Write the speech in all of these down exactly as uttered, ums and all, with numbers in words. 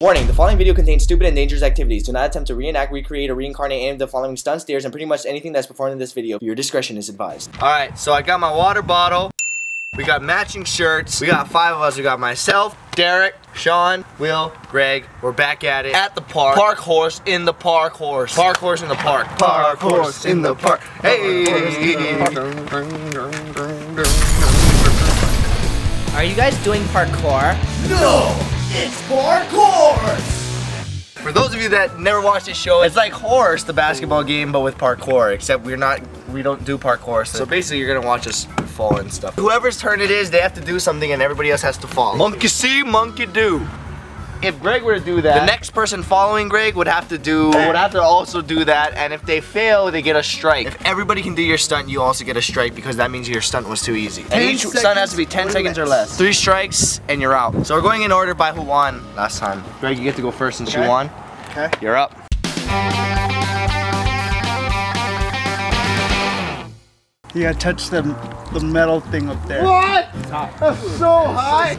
Warning, the following video contains stupid and dangerous activities. Do not attempt to reenact, recreate, or reincarnate any of the following stunts, dares, and pretty much anything that's performed in this video. Your discretion is advised. Alright, so I got my water bottle. We got matching shirts. We got five of us. We got myself, Derek, Sean, Will, Greg. We're back at it. At the park. Parkourse in the Parkourse. Parkourse in the park. Parkourse in the park. Hey! Are you guys doing parkour? No! It's Parkourse! For those of you that never watched this show, it's like Horse, the basketball game, but with parkour, except we're not, we don't do parkour. So, so basically you're gonna watch us fall and stuff. Whoever's turn it is, they have to do something and everybody else has to fall. Monkey see, monkey do. If Greg were to do that, the next person following Greg would have to do, would have to also do that, and if they fail, they get a strike. If everybody can do your stunt, you also get a strike because that means your stunt was too easy. And each stunt has to be ten seconds or less. Three strikes, and you're out. So we're going in order by who won last time. Greg, you get to go first since you won. Okay. You're up. You gotta touch the, the metal thing up there. What? It's hot. That's so high!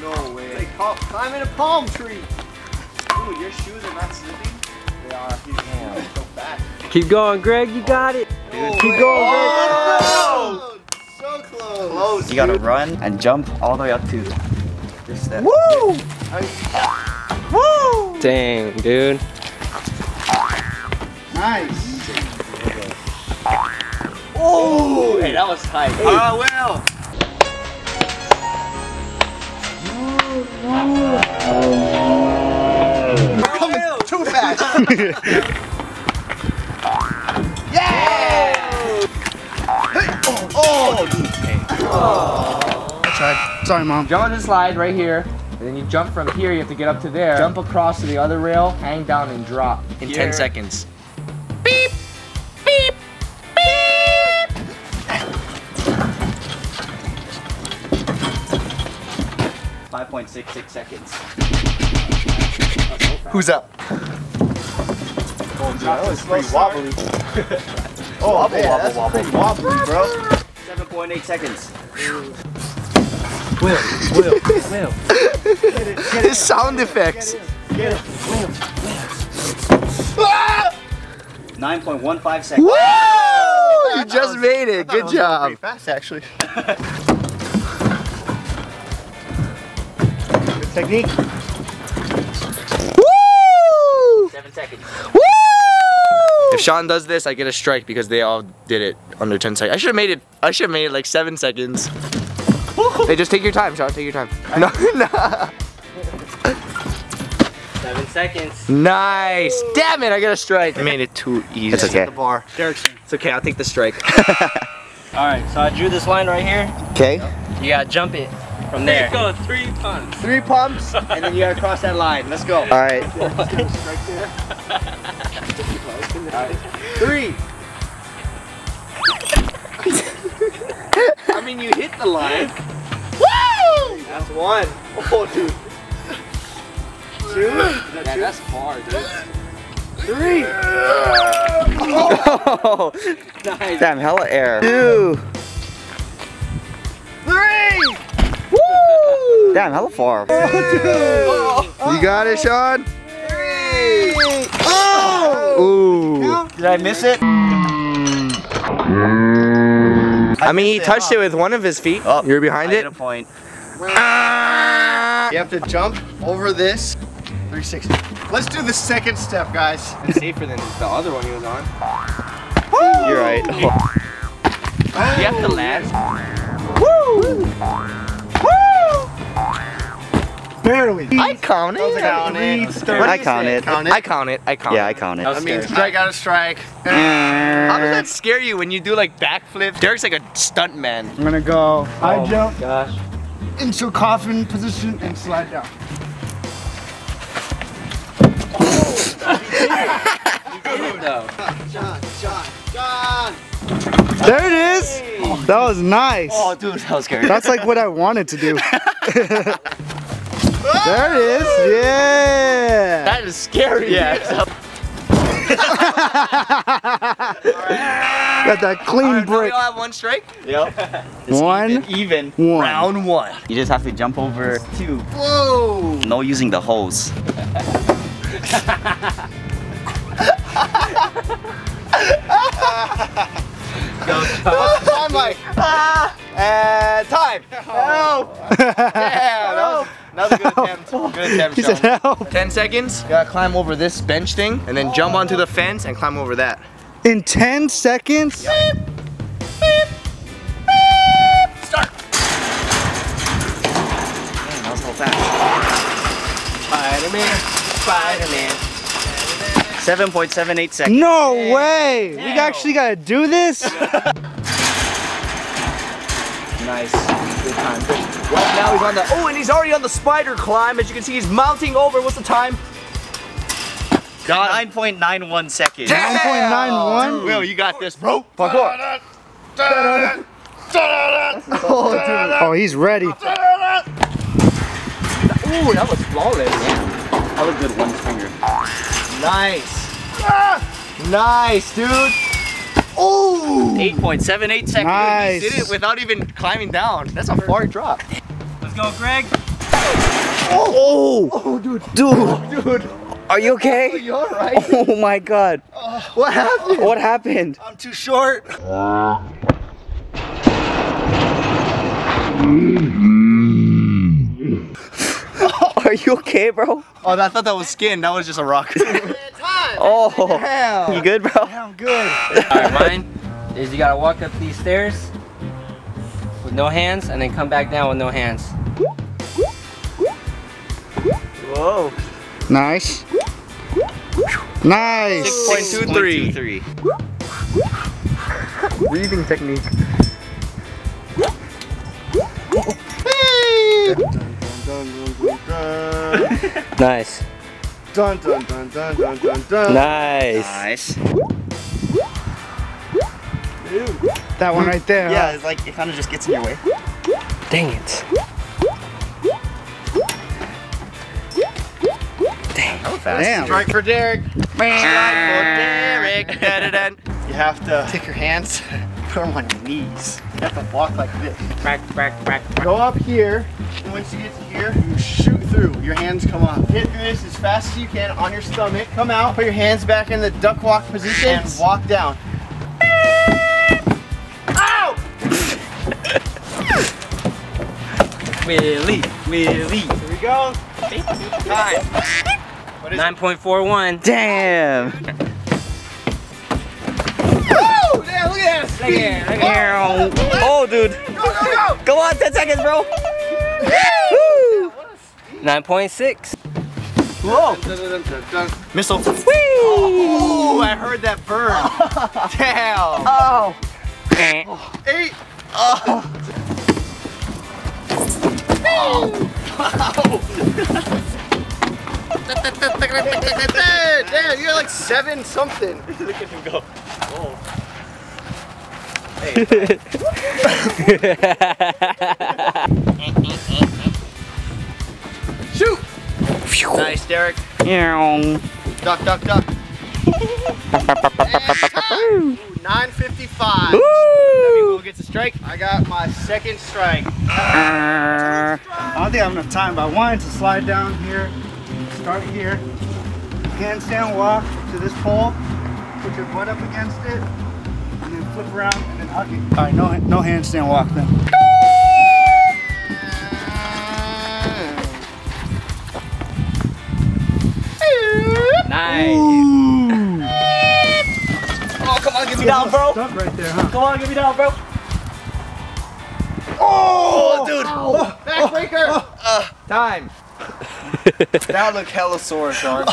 No way. Like climbing a palm tree. Ooh, your shoes are not slipping? They are. He's so bad. Keep going, Greg. You got it. Dude, Keep wait. going, oh, Greg. So close. So close. close you dude. gotta run and jump all the way up to this step. Woo! I, woo! Dang, dude. Nice. Oh, hey, that was tight. Oh, uh, well. Coming too fast. Yeah! Hey. Oh, oh. Hey. Oh. I tried. Sorry, Mom. Jump on the slide right here, and then you jump from here. You have to get up to there. Jump across to the other rail. Hang down and drop in here. ten seconds. Beep, beep, beep. five point six six seconds. Who's up? Oh, that was pretty wobbly. Oh, wobble, yeah, wobble, wobble, pretty wobbly, bro. seven point eight seconds. Will, Will, Will. Get it, get His it, sound get effects. It, get it, Will, Will. nine point one five seconds. Woo! You just was, made it. Good it job. Pretty fast, actually. Good technique. Seconds. Woo! If Sean does this, I get a strike because they all did it under ten seconds. I should have made it. I should have made it like seven seconds. Hey, just take your time, Sean. Take your time. No, no. Seven seconds. Nice. Woo. Damn it! I got a strike. I made it too easy. It's okay. It's okay. I'll take the strike. All right. So I drew this line right here. Okay. You gotta jump it. From there. Let's go, three pumps. Three pumps, and then you gotta cross that line. Let's go. All right. Three. I mean, you hit the line. Woo! That's one. Oh, dude. Two. Yeah, that's hard, dude. Three. Oh. Nice. Damn, hella air. Two. Three. Damn, hella far. Oh, you got it, Sean? Three! Oh! Ooh. Did I miss it? I, I mean, he touched it, it with one of his feet. Oh, you're behind I it? Get a point. Ah! You have to jump over this. three sixty. Let's do the second step, guys. It's safer than the other one he was on. Woo! You're right. Oh. You have to land. Woo! Barely. I count it. I count it. I count it. I count it. I count it. Yeah, I count it. That means Greg got a strike. How does that scare you when you do like backflips? Derek's like a stuntman. I'm gonna go high oh jump, gosh. into a coffin position, and slide down. Oh, you did it. You did it though. John, John, John. There it is. Oh, that was nice. Oh, dude, that was scary. That's like what I wanted to do. There it is, yeah! That is scary. Yeah. Got that clean right, brick. We all have one strike? Yep. One. Even. even. One. Round one. You just have to jump over two. Whoa! No using the hose. Time, Mike. And time. Help! Yeah, that was another good attempt. Good attempt, he said help. Ten seconds. You gotta climb over this bench thing, and then jump onto the fence and climb over that. In ten seconds. Yep. Beep, beep, beep. Start. Man, that was so fast. Spider-Man. Spider-Man. seven point seven eight seconds. No Damn. way! Damn. We actually gotta do this? Nice. Good time. Good. Well, now he's on the. Oh, and he's already on the spider climb. As you can see, he's mounting over. What's the time? nine point nine one seconds. nine point nine one? Will, you got this, bro. Parkour. Da -da -da. Da -da -da. Oh, dude. Oh, he's ready. Da -da -da. Ooh, that was flawless. Yeah. That was a good one finger. Nice. Ah! Nice, dude. Oh! eight point seven eight seconds. Nice. You did it without even climbing down. That's a far drop. Let's go, Greg. Oh! Oh, oh dude. Dude. Dude. Are you okay? Oh, you all right? Oh my God. Uh, what happened? What happened? I'm too short. Are you okay, bro? Oh, I thought that was skin. That was just a rock. Oh, damn. You good, bro? Yeah, I'm good. All right, mine is you gotta walk up these stairs with no hands and then come back down with no hands. Whoa. Nice. Nice. six point two three. Breathing technique. Hey. Nice. Dun, dun, dun, dun, dun, dun, dun. Nice. Nice. Dude. That one right there. Yeah, huh? It's like it kind of just gets in your way. Dang it. Dang. That was fast. Damn. Strike for Derek. Strike for Derek. Da, da, da. You have to take your hands, put them on your knees. You have to walk like this. Crack, crack, crack, crack. Go up here. And once you get to here, you shoot through. Your hands come up. Hit through this as fast as you can on your stomach. Come out, put your hands back in the duck walk position, and walk down. Ow! Willie, Willie. Here we go. Time. nine point four one. Damn. Oh, damn, look at that speed. Look at that. Oh, dude. Go, go, go. Go on, ten seconds, bro. nine point six. Whoa! Missile. Whee! Oh, I heard that burn. Damn. Oh. Oh. Eight. Oh. Oh. Wow. Damn, you're like seven something. Look at him go. Whoa. Shoot! Nice, Derek. Yeah. Duck, duck, duck. nine fifty-five. We'll get the strike. I got my second strike. Uh, I don't think I have enough time, but I wanted to slide down here. Start here. Handstand walk to this pole. Put your butt up against it. And then flip around and then hug it. Alright, no, no handstand walk then. Nice. Ooh. Oh, come on, get me down, bro. Stuck right there, huh? Come on, get me down, bro. Oh, oh dude. Oh, backbreaker. Oh, oh, uh, time. That looked hella sore, Sean.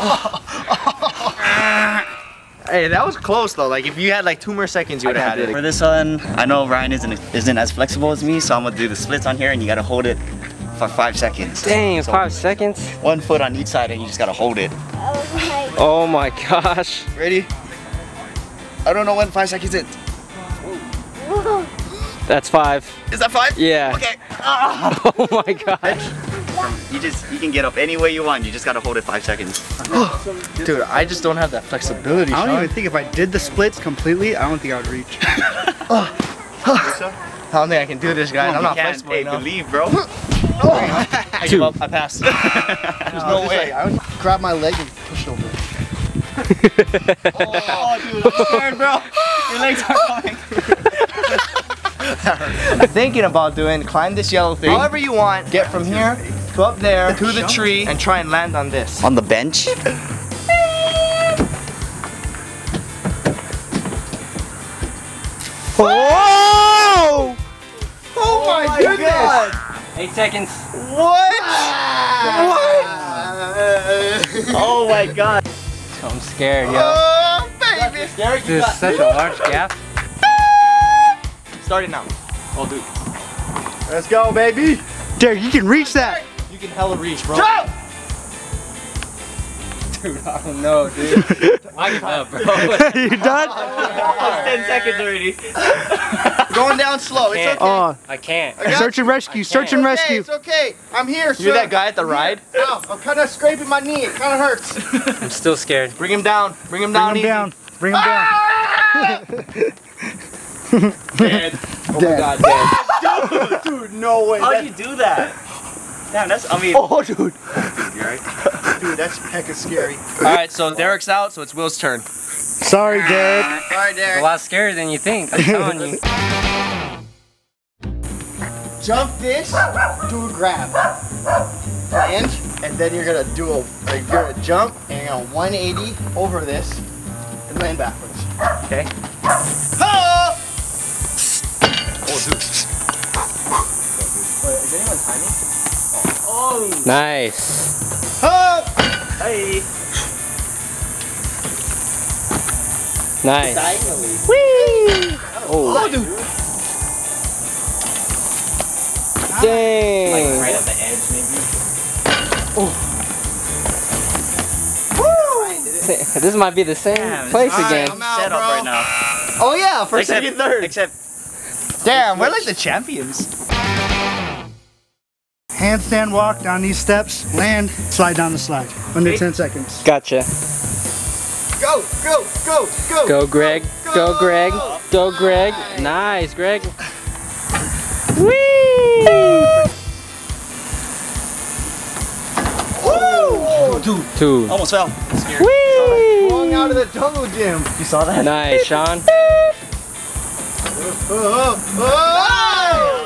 Hey, that was close though. Like if you had like two more seconds, you would have had it. For this one, I know Ryan isn't isn't as flexible as me, so I'm gonna do the splits on here, and you gotta hold it for five seconds. Dang, so five seconds. One foot on each side, and you just gotta hold it. Oh my gosh! Ready? I don't know when five seconds is. That's five. Is that five? Yeah. Okay. Oh, oh my gosh. You just you can get up any way you want. You just gotta hold it five seconds. Dude, I just don't have that flexibility. I don't Sean. even think if I did the splits completely, I don't think I would reach. I don't think I can do this, guys. I'm not flexible. Hey, believe, bro. Oh. I give up. I passed. There's no, no way. Like, I would grab my leg and push over. Oh, dude, I'm scared, bro. Your legs are falling. I'm thinking about doing climb this yellow thing. However you want. Get from here to up there to the tree and try and land on this. On the bench? Oh! Oh, oh my, my goodness! God. Eight seconds. What? Ah. What? Oh my God. So I'm scared, yo. Oh, baby. This is such a large gap. Start it now. Oh, dude. Let's go, baby. Derek, you can reach that. You can hella reach, bro. Jump! Dude, I don't know, dude. I give up, bro. You done? It's ten seconds already. Going down slow. It's okay. Uh, I can't. I search and rescue. Search and rescue. It's okay. I'm here, sir. You're that guy at the ride? Ow, I'm kind of scraping my knee. It kind of hurts. I'm still scared. Bring him down. Bring him down. Bring him down. Bring him down. Dead. Oh my God, dead. Dude, dude, no way. How'd you do that? Damn, that's, I mean. Oh, dude. Dude, that's hecka scary. Alright, so Derek's out, so it's Will's turn. Sorry, Derek. Ah, sorry, Derek. It's a lot scarier than you think, I'm telling you. Jump this, do a grab. Land, and then you're gonna do a, like, you're gonna jump, and you're gonna one eighty over this, and land backwards. Okay. Oh! Oh, dude. Wait, is anyone timing? Oh. Oh. Nice. Up. Hey. Nice. Diagonally. Whee! Oh, oh dude. Dang. Like right at the edge, maybe. Oh. Woo! This might be the same Damn, place right, again. I'm out, set up right now. Oh yeah, first, except, second, third. Except. Damn, we're like the champions. Handstand walk down these steps, land, slide down the slide. Under Eight. ten seconds. Gotcha. Go, go, go, go. Go, Greg. Go, go, go Greg. Go, Greg. Nice, Greg. Whee! Woo! Two. Two. Almost fell. Whee! Going out of the jungle gym. You saw that? Nice, Sean. Oh, oh,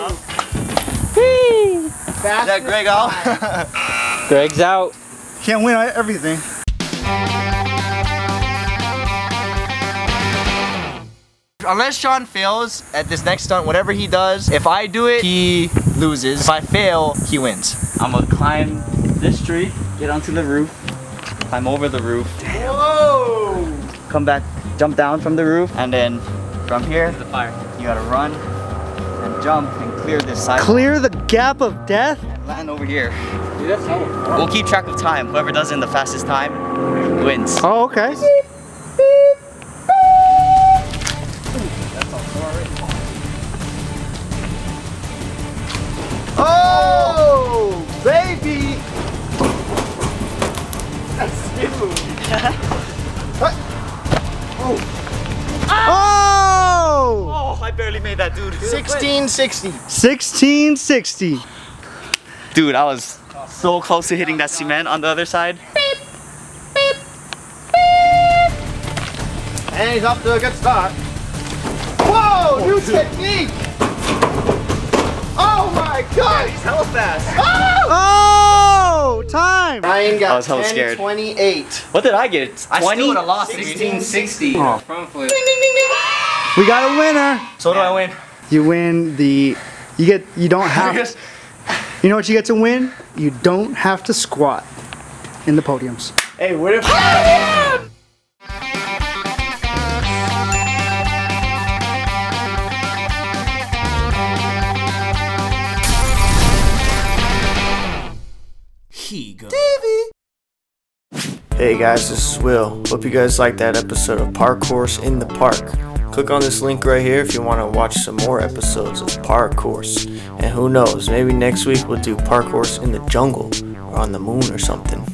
oh. Whee! Is that Greg out? Greg's out. Can't win at everything. Unless Sean fails at this next stunt, whatever he does, if I do it, he loses. If I fail, he wins. I'm gonna climb this tree, get onto the roof, climb over the roof. Damn. Whoa! Come back, jump down from the roof, and then from here, the fire. You gotta run and jump and clear this side. Clear the gap of death? And land over here. Dude, that's hard. We'll keep track of time. Whoever does it in the fastest time wins. Oh, okay. That's all far already. Oh, baby! That's huge. Oh. Oh! Oh, I barely made that, dude. sixteen sixty. sixteen sixty. Dude, I was so close to hitting that cement on the other side. Beep, beep, beep. And he's off to a good start. Whoa, oh, new dude. technique! Oh my God! Yeah, he's hella fast. Oh! Oh, time! Ryan got I was hella scared. twenty-eight. What did I get? twenty? I still would have lost. sixteen sixty. Oh. Ding, ding, ding, ding. We got a winner. So what do I win? You win the. You get. You don't have. You know what you get to win? You don't have to squat in the podiums. Hey, what if? Oh, yeah! Hey guys, this is Will. Hope you guys liked that episode of Parkourse in the Park. Click on this link right here if you want to watch some more episodes of Parkourse. And who knows, maybe next week we'll do Parkourse in the Jungle. on the moon or something.